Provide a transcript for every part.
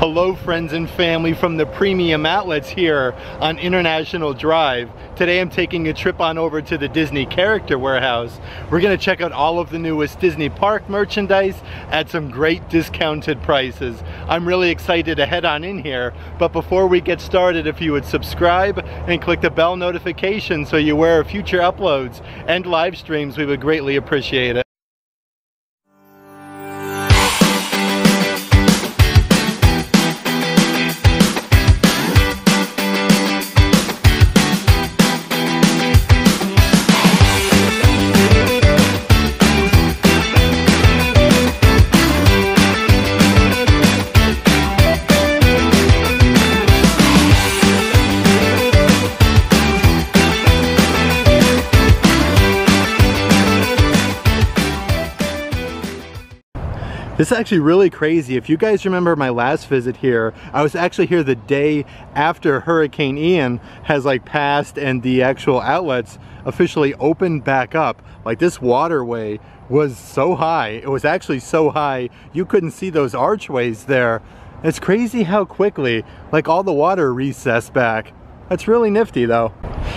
Hello friends and family from the premium outlets here on International Drive. Today I'm taking a trip on over to the Disney Character Warehouse. We're going to check out all of the newest Disney Park merchandise at some great discounted prices. I'm really excited to head on in here, but before we get started, if you would subscribe and click the bell notification so you're aware of future uploads and live streams, we would greatly appreciate it. This is actually really crazy. If you guys remember my last visit here, I was actually here the day after Hurricane Ian has like passed and the actual outlets officially opened back up. Like this waterway was so high. It was actually so high you couldn't see those archways there. It's crazy how quickly like all the water recessed back. That's really nifty though.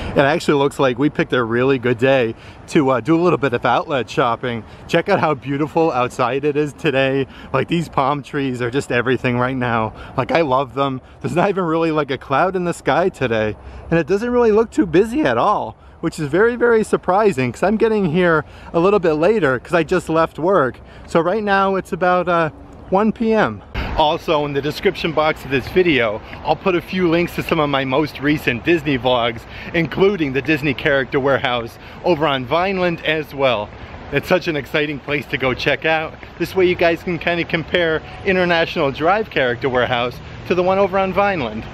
It actually looks like we picked a really good day to do a little bit of outlet shopping. Check out how beautiful outside it is today. Like these palm trees are just everything right now. Like I love them. There's not even really like a cloud in the sky today. And it doesn't really look too busy at all, which is very, very surprising because I'm getting here a little bit later because I just left work. So right now it's about 1 p.m. Also, in the description box of this video, I'll put a few links to some of my most recent Disney vlogs, including the Disney Character Warehouse over on Vineland as well. It's such an exciting place to go check out. This way you guys can kind of compare International Drive Character Warehouse to the one over on Vineland.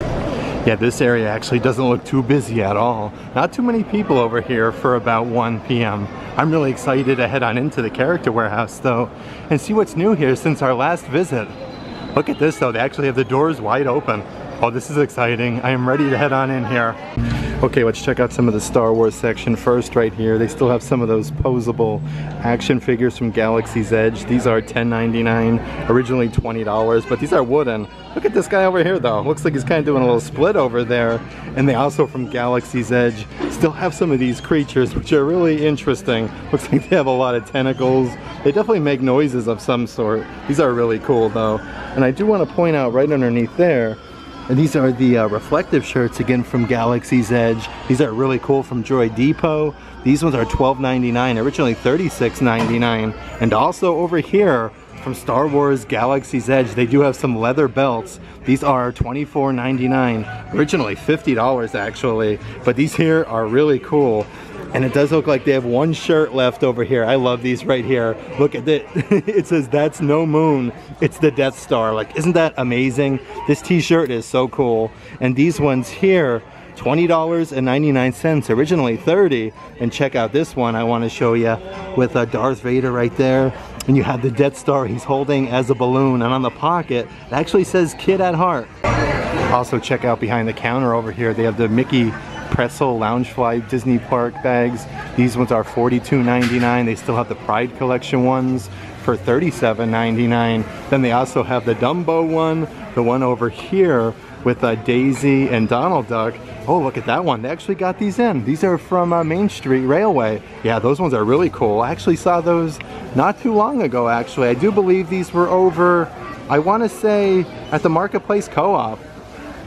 Yeah, this area actually doesn't look too busy at all. Not too many people over here for about 1 p.m. I'm really excited to head on into the Character Warehouse though and see what's new here since our last visit. Look at this though, they actually have the doors wide open. Oh, this is exciting. I am ready to head on in here. Okay, let's check out some of the Star Wars section first right here. They still have some of those posable action figures from Galaxy's Edge. These are $10.99, originally $20, but these are wooden. Look at this guy over here though. Looks like he's kind of doing a little split over there. And they also from Galaxy's Edge still have some of these creatures which are really interesting. Looks like they have a lot of tentacles. They definitely make noises of some sort. These are really cool though. And I do want to point out right underneath there, and these are the reflective shirts again from Galaxy's Edge. These are really cool from Droid Depot. These ones are $12.99, originally $36.99. And also over here from Star Wars Galaxy's Edge, they do have some leather belts. These are $24.99, originally $50 actually. But these here are really cool. And it does look like they have one shirt left over here. I love these right here. Look at it. It says, "That's no moon. It's the Death Star." Like, isn't that amazing? This t-shirt is so cool. And these ones here, $20.99, originally $30. And check out this one I want to show you with Darth Vader right there. And you have the Death Star he's holding as a balloon. And on the pocket, it actually says "Kid at Heart." Also check out behind the counter over here. They have the Mickey Pretzel Loungefly Disney Park bags. These ones are $42.99. They still have the Pride Collection ones for $37.99. Then they also have the Dumbo one, the one over here with Daisy and Donald Duck. Oh, look at that one. They actually got these in. These are from Main Street Railway. Yeah, those ones are really cool. I actually saw those not too long ago, actually. I do believe these were over, I want to say, at the Marketplace Co-op.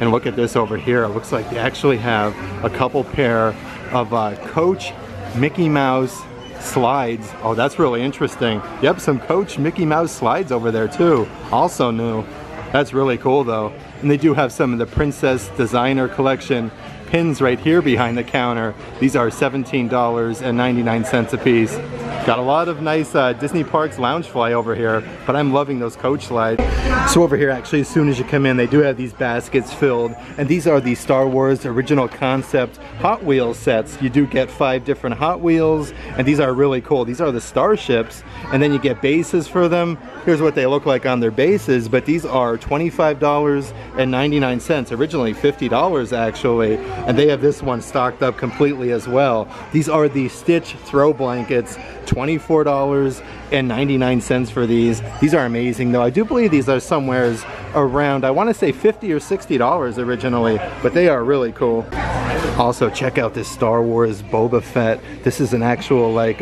And look at this over here. It looks like they actually have a couple pair of Coach Mickey Mouse slides. Oh, that's really interesting. Yep, some Coach Mickey Mouse slides over there too. Also new. That's really cool though. And they do have some of the Princess Designer Collection pins right here behind the counter. These are $17.99 a piece. Got a lot of nice Disney Parks Loungefly over here, but I'm loving those coach slides. So over here actually, as soon as you come in, they do have these baskets filled, and these are the Star Wars original concept Hot Wheels sets. You do get 5 different Hot Wheels, and these are really cool. These are the starships, and then you get bases for them. Here's what they look like on their bases, but these are $25.99, originally $50 actually. And they have this one stocked up completely as well. These are the Stitch throw blankets, $24.99 for these. These are amazing though. I do believe these are somewheres around, I want to say $50 or $60 originally, but they are really cool. Also, check out this Star Wars Boba Fett. This is an actual, like,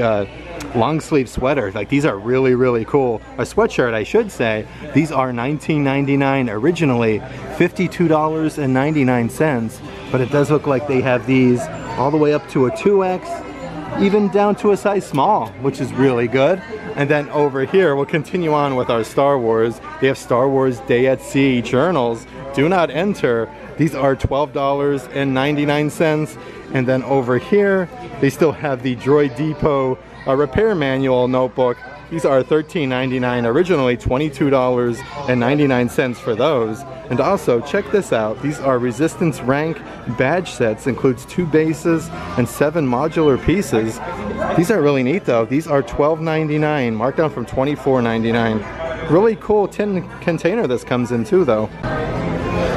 long sleeve sweater. Like, these are really, really cool. A sweatshirt, I should say. These are $19.99 originally, $52.99, but it does look like they have these all the way up to a 2X, even down to a size small, which is really good. And then over here, we'll continue on with our Star Wars. They have Star Wars Day at Sea journals. Do not enter. These are $12.99. And then over here, they still have the Droid Depot repair manual notebook. These are $13.99, originally $22.99 for those. And also, check this out. These are Resistance Rank badge sets, includes 2 bases and 7 modular pieces. These are really neat though. These are $12.99, marked down from $24.99. Really cool tin container this comes in too though.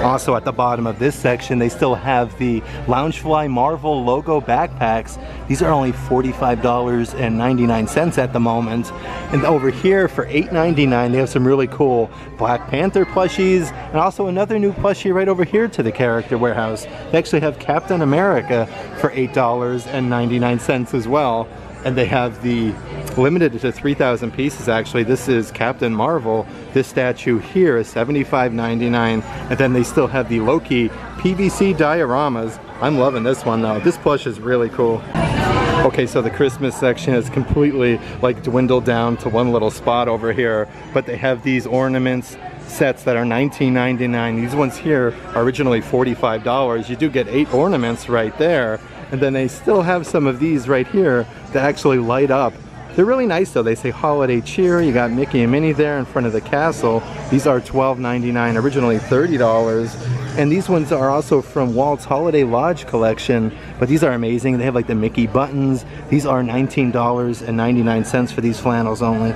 Also at the bottom of this section, they still have the Loungefly Marvel logo backpacks. These are only $45.99 at the moment. And over here for $8.99, they have some really cool Black Panther plushies, and also another new plushie right over here to the Character Warehouse. They actually have Captain America for $8.99 as well. And they have the limited to 3,000 pieces actually. This is Captain Marvel. This statue here is $75.99. And then they still have the Loki PVC dioramas. I'm loving this one though. This plush is really cool. Okay, so the Christmas section is completely like dwindled down to one little spot over here. But they have these ornaments sets that are $19.99. These ones here are originally $45. You do get 8 ornaments right there. And then they still have some of these right here that actually light up. They're really nice though. They say holiday cheer. You got Mickey and Minnie there in front of the castle. These are $12.99, originally $30. And these ones are also from Walt's Holiday Lodge collection, but these are amazing. They have like the Mickey buttons. These are $19.99 for these flannels only.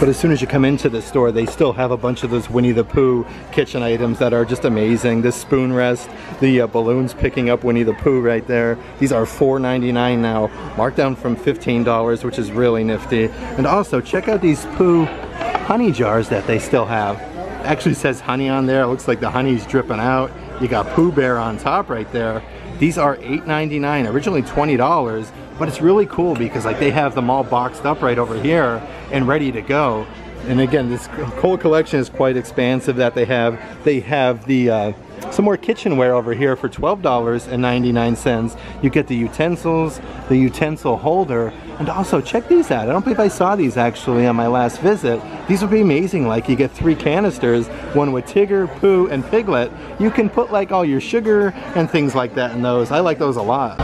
But as soon as you come into the store, they still have a bunch of those Winnie the Pooh kitchen items that are just amazing. This spoon rest, the balloons picking up Winnie the Pooh right there. These are $4.99 now, marked down from $15, which is really nifty. And also, check out these Pooh honey jars that they still have. It actually says honey on there. It looks like the honey's dripping out. You got Pooh Bear on top right there. These are $8.99, originally $20. But it's really cool because like they have them all boxed up right over here and ready to go. And again, this whole collection is quite expansive that they have. They have the some more kitchenware over here for $12.99. You get the utensils, the utensil holder, and also check these out. I don't believe I saw these actually on my last visit. These would be amazing. Like you get 3 canisters, one with Tigger, Pooh, and Piglet. You can put like all your sugar and things like that in those. I like those a lot.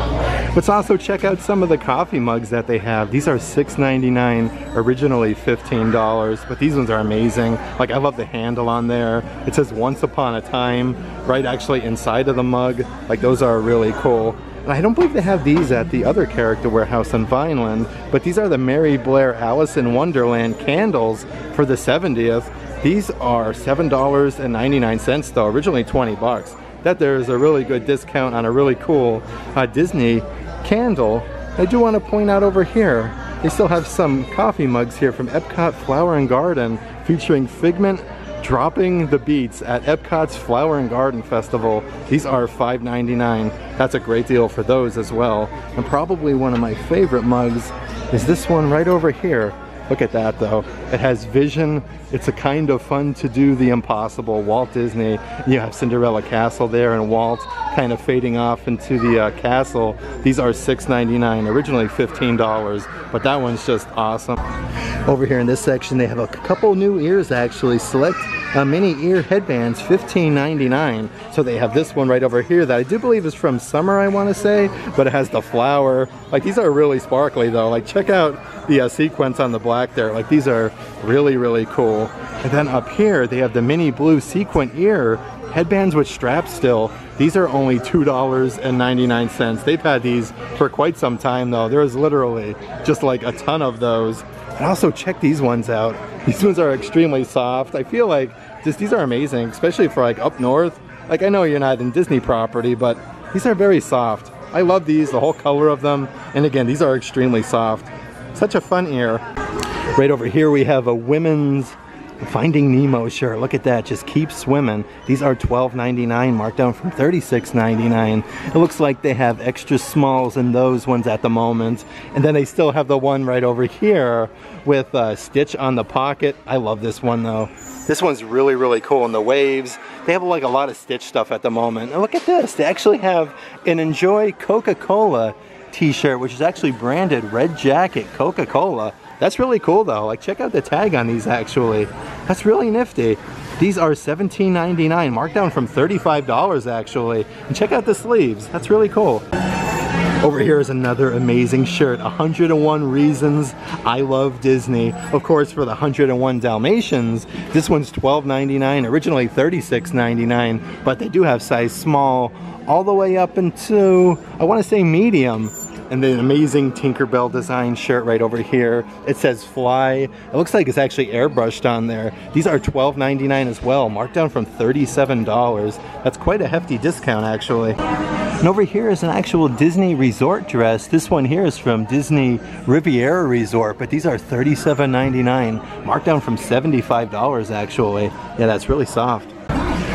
Let's also check out some of the coffee mugs that they have. These are $6.99, originally $15, but these ones are amazing. Like I love the handle on there. It says once upon a time right actually inside of the mug. Like those are really cool. And I don't believe they have these at the other Character Warehouse in Vineland, but these are the Mary Blair Alice in Wonderland candles for the 70th. These are $7.99 though, originally $20. That there is a really good discount on a really cool Disney candle. I do want to point out over here, they still have some coffee mugs here from Epcot Flower and Garden featuring Figment dropping the beats at Epcot's Flower and Garden Festival. These are $5.99. That's a great deal for those as well. And probably one of my favorite mugs is this one right over here. Look at that though. It has vision. It's a kind of fun to do the impossible. Walt Disney. You have Cinderella Castle there and Walt kind of fading off into the castle. These are $6.99, originally $15, but that one's just awesome. Over here in this section, they have a couple new ears actually. Select mini ear headbands, $15.99. So they have this one right over here that I do believe is from summer, I want to say, but it has the flower. Like these are really sparkly though. Like check out the sequence on the black there. Like these are really, really cool. And then up here, they have the mini blue sequin ear headbands with straps still. These are only $2.99. They've had these for quite some time though. There is literally just like a ton of those. And also check these ones out. These ones are extremely soft. I feel like just these are amazing, especially for like up north. Like I know you're not in Disney property, but these are very soft. I love these, the whole color of them. And again, these are extremely soft. Such a fun ear. Right over here we have a women's Finding Nemo shirt. Look at that, just keep swimming. These are $12.99, marked down from $36.99. It looks like they have extra smalls in those ones at the moment. And then they still have the one right over here with Stitch on the pocket. I love this one though. This one's really, really cool. And the waves, they have like a lot of Stitch stuff at the moment. And look at this, they actually have an Enjoy Coca-Cola t-shirt, which is actually branded Red Jacket Coca-Cola. That's really cool though. Like, check out the tag on these actually. That's really nifty. These are $17.99, marked down from $35 actually. And check out the sleeves. That's really cool. Over here is another amazing shirt, 101 Reasons I Love Disney. Of course, for the 101 Dalmatians, this one's $12.99, originally $36.99, but they do have size small all the way up into, I want to say medium. And the amazing Tinkerbell design shirt right over here. It says Fly. It looks like it's actually airbrushed on there. These are $12.99 as well, marked down from $37. That's quite a hefty discount actually. And over here is an actual Disney resort dress. This one here is from Disney Riviera Resort, but these are $37.99, marked down from $75 actually. Yeah, that's really soft.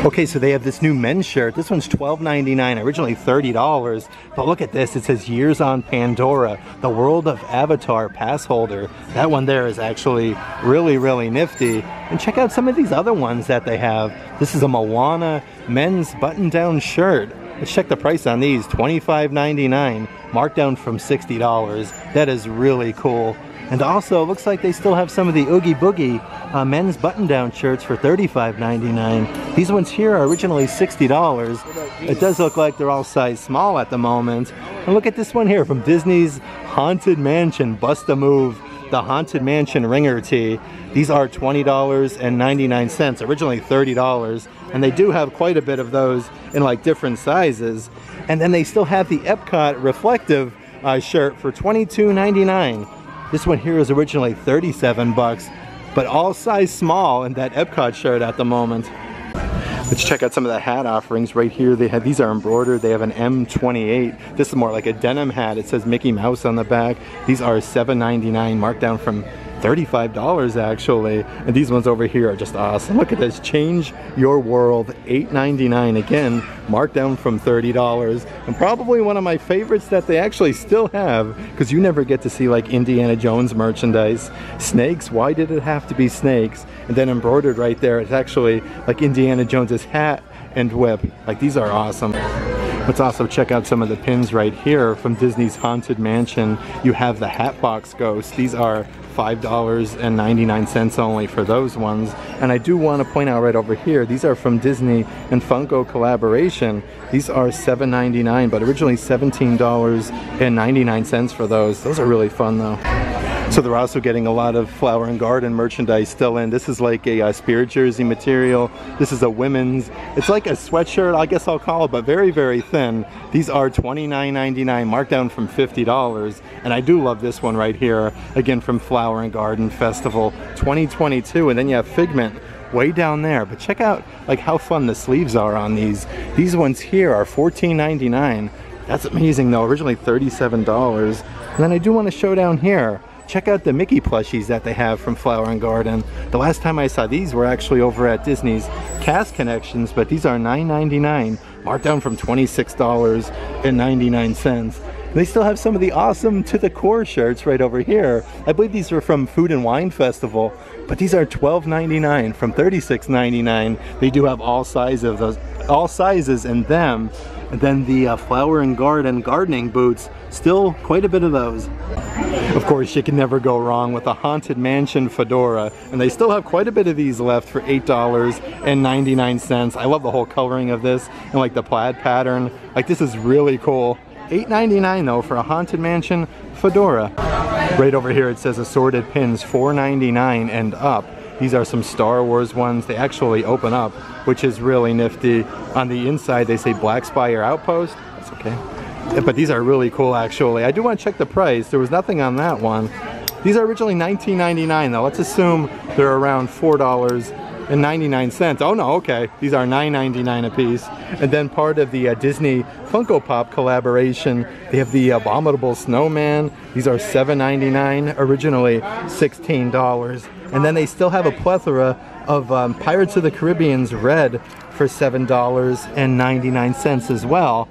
Okay, so they have this new men's shirt. This one's $12.99, originally $30. But look at this, it says Years on Pandora, the World of Avatar Pass Holder. That one there is actually really, really nifty. And check out some of these other ones that they have. This is a Moana men's button-down shirt. Let's check the price on these, $25.99, marked down from $60. That is really cool. And also, it looks like they still have some of the Oogie Boogie men's button-down shirts for $35.99. These ones here are originally $60. It does look like they're all size small at the moment. And look at this one here from Disney's Haunted Mansion, Bust a Move, the Haunted Mansion Ringer Tee. These are $20.99, originally $30. And they do have quite a bit of those in like different sizes. And then they still have the Epcot reflective shirt for $22.99. This one here is originally $37, but all size small in that Epcot shirt at the moment. Let's check out some of the hat offerings right here. They have, these are embroidered. They have an M28. This is more like a denim hat. It says Mickey Mouse on the back. These are $7.99, marked down from $35 actually. And these ones over here are just awesome. Look at this, Change Your World, $8.99, again, marked down from $30. And probably one of my favorites that they actually still have, because you never get to see like Indiana Jones merchandise. Snakes, why did it have to be snakes? And then embroidered right there, it's actually like Indiana Jones's hat and whip. Like, these are awesome. Let's also check out some of the pins right here from Disney's Haunted Mansion. You have the Hatbox Ghost. These are $5.99 only for those ones. And I do want to point out right over here, these are from Disney and Funko collaboration. These are $7.99, but originally $17.99 for those. Those are really fun though. So they're also getting a lot of Flower and Garden merchandise still in. This is like a spirit jersey material. This is a women's. It's like a sweatshirt, I guess I'll call it, but very, very thin. These are $29.99, marked down from $50. And I do love this one right here, again from Flower and Garden Festival 2022. And then you have Figment way down there. But check out like how fun the sleeves are on these. These ones here are $14.99. That's amazing though, originally $37. And then I do want to show down here. Check out the Mickey plushies that they have from Flower and Garden. The last time I saw these were actually over at Disney's Cast Connections, but these are $9.99, marked down from $26.99. They still have some of the awesome To The Core shirts right over here. I believe these are from Food and Wine Festival, but these are $12.99 from $36.99. They do have all sizes in them. And then the Flower and Garden gardening boots, still quite a bit of those. Of course, you can never go wrong with a Haunted Mansion fedora, and they still have quite a bit of these left for $8.99. I love the whole coloring of this and like the plaid pattern. Like, this is really cool. $8.99 though for a Haunted Mansion fedora. Right over here it says assorted pins, $4.99 and up. These are some Star Wars ones. They actually open up, which is really nifty. On the inside they say Black Spire Outpost. That's okay. But these are really cool actually. I do want to check the price. There was nothing on that one. These are originally $19.99 though. Let's assume they're around $4.99. Oh no, okay. These are $9.99 a piece. And then part of the Disney Funko Pop collaboration, they have the Abominable Snowman. These are $7.99, originally $16. And then they still have a plethora of Pirates of the Caribbean's Red for $7.99 as well.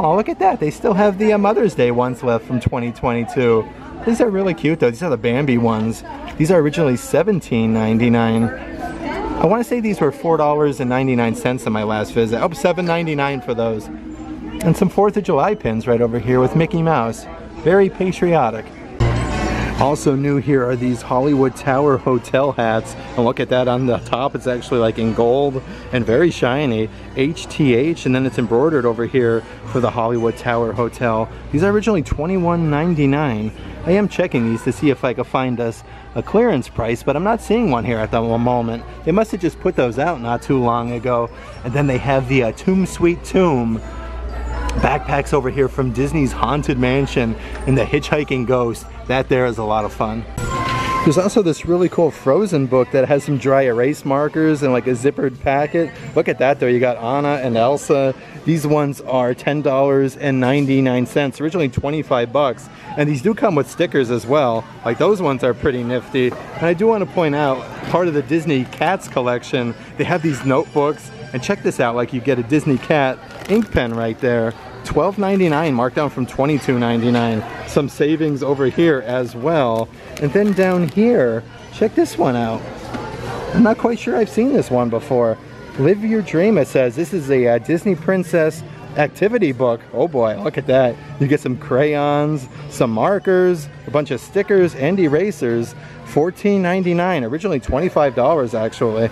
Oh, look at that. They still have the Mother's Day ones left from 2022. These are really cute, though. These are the Bambi ones. These are originally $17.99. I want to say these were $4.99 in my last visit. Oh, $7.99 for those. And some 4th of July pins right over here with Mickey Mouse. Very patriotic. Also new here are these Hollywood Tower Hotel hats. And look at that on the top. It's actually like in gold and very shiny. HTH, and then it's embroidered over here for the Hollywood Tower Hotel. These are originally $21.99. I am checking these to see if I can find us a clearance price, but I'm not seeing one here at the moment. They must have just put those out not too long ago. And then they have the Tomb Sweet Tomb backpacks over here from Disney's Haunted Mansion and the Hitchhiking Ghost. That there is a lot of fun. There's also this really cool Frozen book that has some dry erase markers and like a zippered packet. Look at that though, you got Anna and Elsa. These ones are $10.99, originally 25 bucks. And these do come with stickers as well. Like those ones are pretty nifty. And I do want to point out, part of the Disney Cats collection, they have these notebooks. And check this out, like you get a Disney Cat ink pen right there. $12.99 marked down from $22.99. Some savings over here as well. And then down here, check this one out. I'm not quite sure I've seen this one before. Live Your Dream, it says. This is a Disney Princess activity book. Oh boy, look at that. You get some crayons, some markers, a bunch of stickers and erasers. $14.99, originally $25 actually.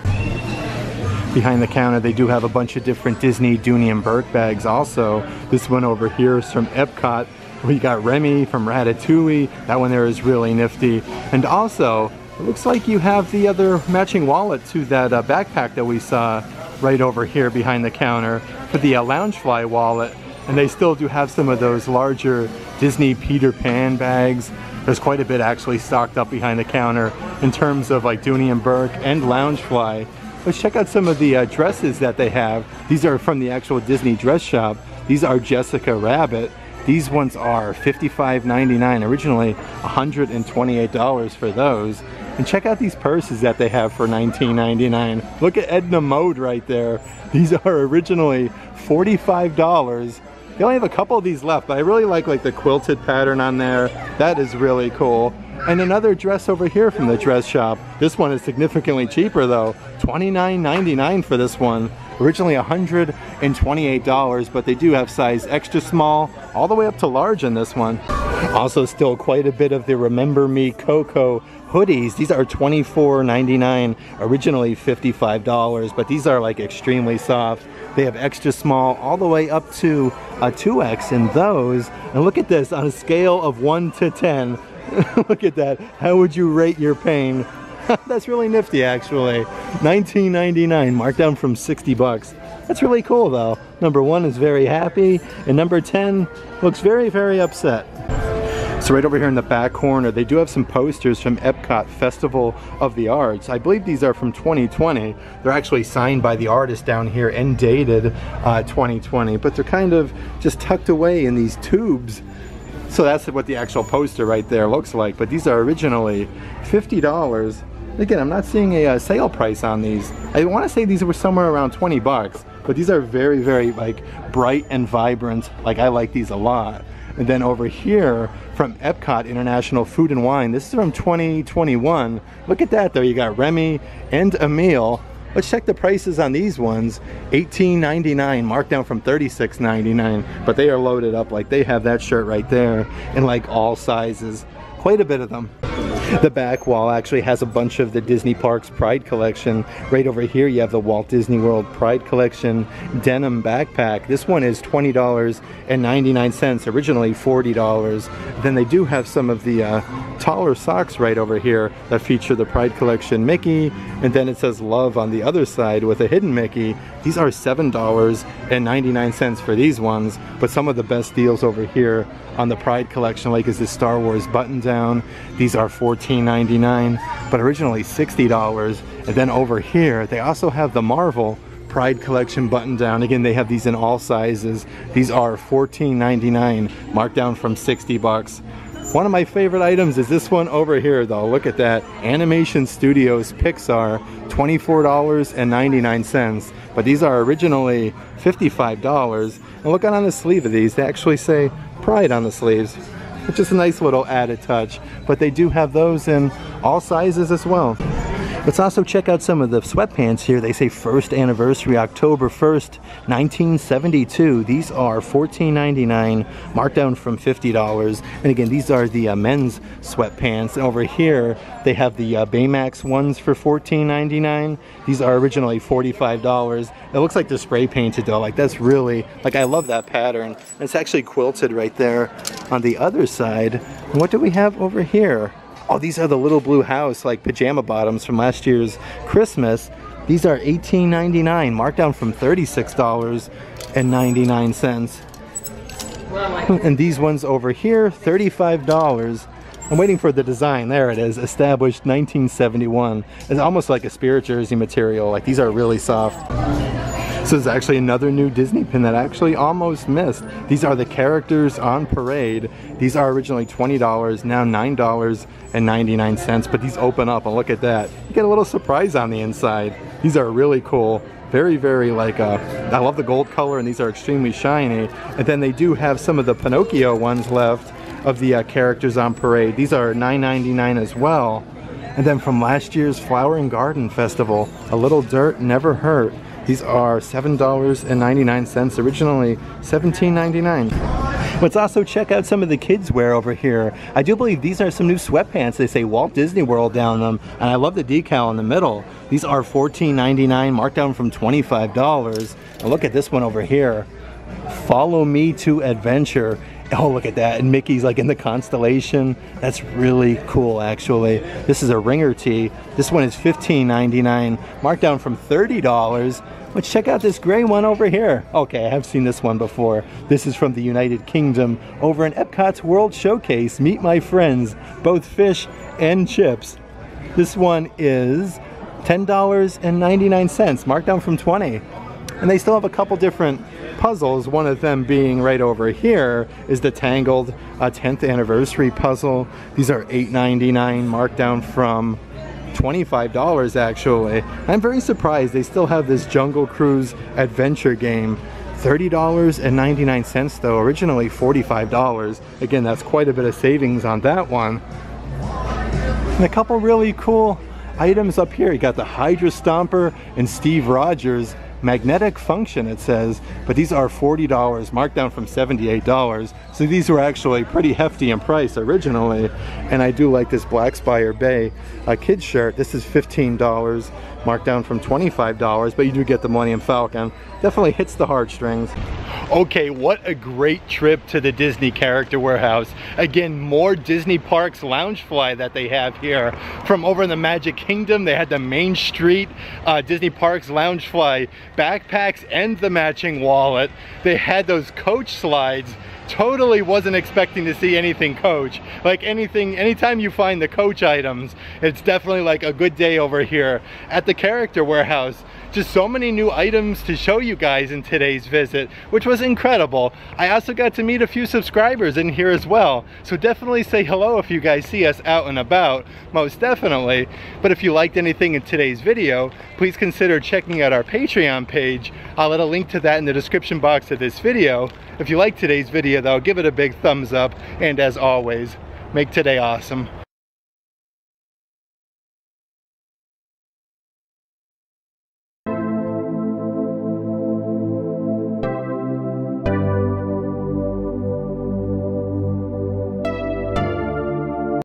Behind the counter, they do have a bunch of different Disney, Dooney, and Burke bags also. This one over here is from Epcot. We got Remy from Ratatouille. That one there is really nifty. And also, it looks like you have the other matching wallet to that backpack that we saw right over here behind the counter for the Loungefly wallet. And they still do have some of those larger Disney Peter Pan bags. There's quite a bit actually stocked up behind the counter in terms of like Dooney and Burke and Loungefly. Let's check out some of the dresses that they have. These are from the actual Disney dress shop. These are Jessica Rabbit. These ones are $55.99, originally $128 for those. And check out these purses that they have for $19.99. Look at Edna Mode right there. These are originally $45. They only have a couple of these left, but I really like the quilted pattern on there. That is really cool. And another dress over here from the dress shop. This one is significantly cheaper though. $29.99 for this one. Originally $128, but they do have size extra small all the way up to large in this one. Also still quite a bit of the Remember Me Coco hoodies. These are $24.99, originally $55, but these are like extremely soft. They have extra small all the way up to a 2X in those. And look at this on a scale of 1 to 10. Look at that. How would you rate your pain? That's really nifty actually. $19.99 marked down from 60 bucks. That's really cool though. Number 1 is very happy and number 10 looks very, very upset. So right over here in the back corner, they do have some posters from Epcot Festival of the Arts. I believe these are from 2020. They're actually signed by the artist down here and dated 2020, but they're kind of just tucked away in these tubes. So that's what the actual poster right there looks like, but these are originally $50. Again, I'm not seeing a sale price on these. I want to say these were somewhere around 20 bucks, but these are very, very like bright and vibrant. Like I like these a lot. And then over here from Epcot International Food and Wine, this is from 2021. Look at that though, you got Remy and Emil. Let's check the prices on these ones. $18.99, marked down from $36.99. But they are loaded up, like they have that shirt right there in like all sizes. Quite a bit of them. The back wall actually has a bunch of the Disney Parks Pride Collection. Right over here you have the Walt Disney World Pride Collection denim backpack. This one is $20.99, originally $40. Then they do have some of the taller socks right over here that feature the Pride Collection Mickey. And then it says love on the other side with a hidden Mickey. These are $7.99 for these ones. But some of the best deals over here on the Pride Collection like is the Star Wars button down. These are $14.99, but originally $60. And then over here they also have the Marvel Pride Collection button down. Again, they have these in all sizes. These are $14.99, marked down from 60 bucks. One of my favorite items is this one over here though. Look at that. Animation Studios Pixar, $24.99. But these are originally $55. And look on the sleeve of these, they actually say Pride on the sleeves. It's just a nice little added touch. But they do have those in all sizes as well. Let's also check out some of the sweatpants here. They say first anniversary, October 1st, 1972. These are $14.99, marked down from $50. And again, these are the men's sweatpants. And over here, they have the Baymax ones for $14.99. These are originally $45. It looks like they're spray painted though. Like that's really, like I love that pattern. It's actually quilted right there on the other side. And what do we have over here? Oh, these are the Little Blue House, like pajama bottoms from last year's Christmas. These are $18.99, marked down from $36.99. And these ones over here, $35. I'm waiting for the design. There it is, established 1971. It's almost like a spirit jersey material. Like these are really soft. So there's actually another new Disney pin that I actually almost missed. These are the characters on parade. These are originally $20, now $9.99, but these open up and look at that. You get a little surprise on the inside. These are really cool. Very, very like, I love the gold color and these are extremely shiny. And then they do have some of the Pinocchio ones left of the characters on parade. These are $9.99 as well. And then from last year's Flower and Garden Festival, a little dirt never hurt. These are $7.99, originally $17.99. Let's also check out some of the kids' wear over here. I do believe these are some new sweatpants. They say Walt Disney World down them, and I love the decal in the middle. These are $14.99, marked down from $25. And look at this one over here. Follow Me to Adventure. Oh, look at that, and Mickey's like in the constellation. That's really cool, actually. This is a ringer tee. This one is $15.99, marked down from $30. Let's check out this gray one over here. Okay, I have seen this one before. This is from the United Kingdom over in Epcot's World Showcase. Meet my friends, both fish and chips. This one is $10.99, marked down from $20. And they still have a couple different puzzles, one of them being right over here is the Tangled 10th anniversary puzzle. These are $8.99, marked down from $25 actually. I'm very surprised they still have this Jungle Cruise adventure game. $30.99 though, originally $45. Again, that's quite a bit of savings on that one. And a couple really cool items up here. You got the Hydra Stomper and Steve Rogers. Magnetic function it says, but these are $40, marked down from $78. So these were actually pretty hefty in price originally. And I do like this Black Spire Bay kid shirt. This is $15, marked down from $25, but you do get the Millennium Falcon. Definitely hits the heartstrings. Okay, what a great trip to the Disney Character Warehouse. Again, more Disney Parks Loungefly that they have here. From over in the Magic Kingdom, they had the Main Street Disney Parks Loungefly backpacks and the matching wallet. They had those coach slides. Totally wasn't expecting to see anything coach. Like anything, anytime you find the coach items, it's definitely like a good day over here at the Character Warehouse. Just so many new items to show you guys in today's visit, which was incredible. I also got to meet a few subscribers in here as well. So definitely say hello if you guys see us out and about, most definitely. But if you liked anything in today's video, please consider checking out our Patreon page. I'll add a link to that in the description box of this video. If you liked today's video though, give it a big thumbs up, and as always, make today awesome.